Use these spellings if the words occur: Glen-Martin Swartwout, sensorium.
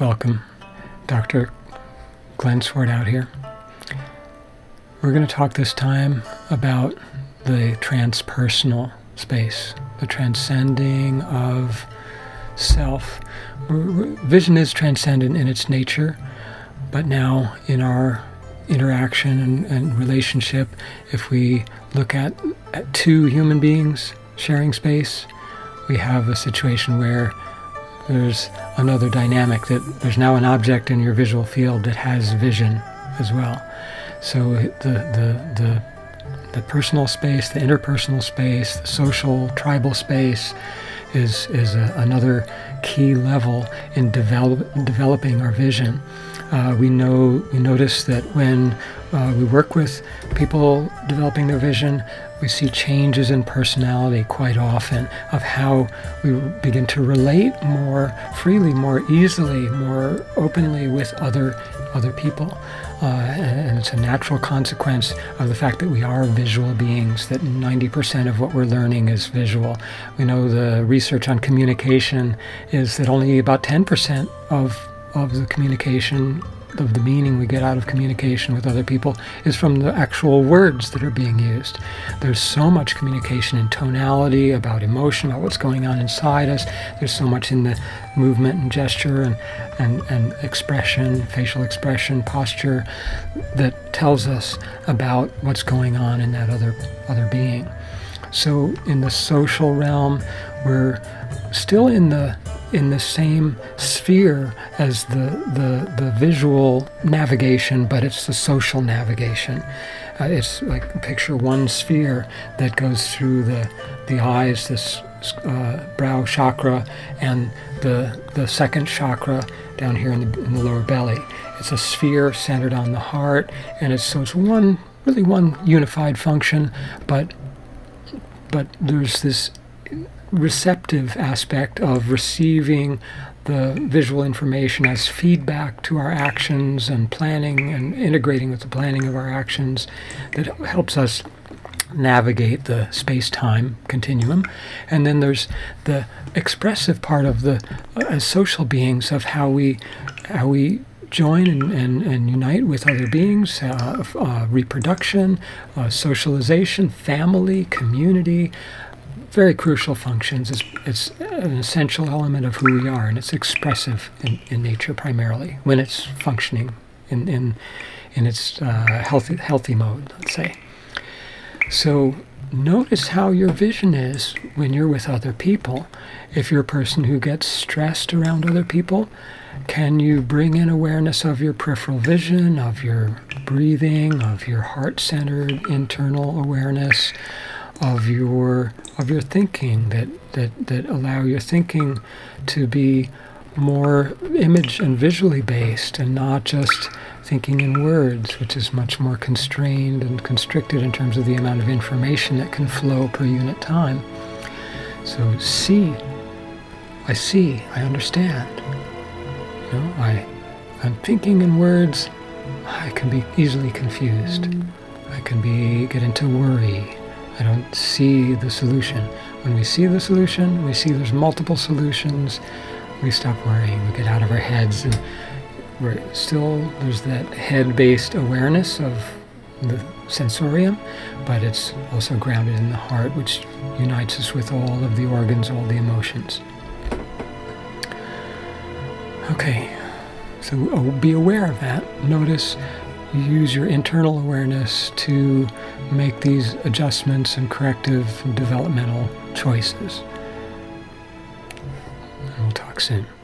Welcome, Dr. Glen Swartwout here. We're going to talk this time about the transpersonal space, the transcending of self. Vision is transcendent in its nature, but now in our interaction and relationship, if we look at two human beings sharing space, we have a situation where there's another dynamic, that there's now an object in your visual field that has vision as well. So the personal space, the interpersonal space, the social, tribal space is another key level in developing our vision. We notice that when we work with people developing their vision, we see changes in personality quite often, of how we begin to relate more freely, more easily, more openly with other people. And it's a natural consequence of the fact that we are visual beings, that 90% of what we're learning is visual. We know the research on communication is that only about 10% of the communication, of the meaning we get out of communication with other people, is from the actual words that are being used. There's so much communication in tonality, about emotion, about what's going on inside us. There's so much in the movement and gesture and expression, facial expression, posture, that tells us about what's going on in that other being. So in the social realm, we're still in the same sphere as the visual navigation, but it's the social navigation. It's like, picture one sphere that goes through the eyes, this brow chakra, and the second chakra down here in the lower belly. It's a sphere centered on the heart, and it's really one unified function, but there's this receptive aspect of receiving the visual information as feedback to our actions and planning, and integrating with the planning of our actions, that helps us navigate the space-time continuum. And then there's the expressive part of the as social beings, of how we join and unite with other beings, reproduction, socialization, family, community. Very crucial functions. It's an essential element of who we are, and it's expressive in nature primarily, when it's functioning in its healthy mode, let's say. So notice how your vision is when you're with other people. If you're a person who gets stressed around other people, can you bring in awareness of your peripheral vision, of your breathing, of your heart-centered internal awareness, of your thinking, that allow your thinking to be more image and visually based, and not just thinking in words, which is much more constrained and constricted in terms of the amount of information that can flow per unit time. So see, I understand. You know, I'm thinking in words, I can be easily confused. I can get into worry. I don't see the solution. When we see the solution, we see there's multiple solutions, we stop worrying, we get out of our heads, and there's that head-based awareness of the sensorium, but it's also grounded in the heart, which unites us with all of the organs, all the emotions. Okay, so be aware of that. Notice. Use your internal awareness to make these adjustments and corrective and developmental choices. And we'll talk soon.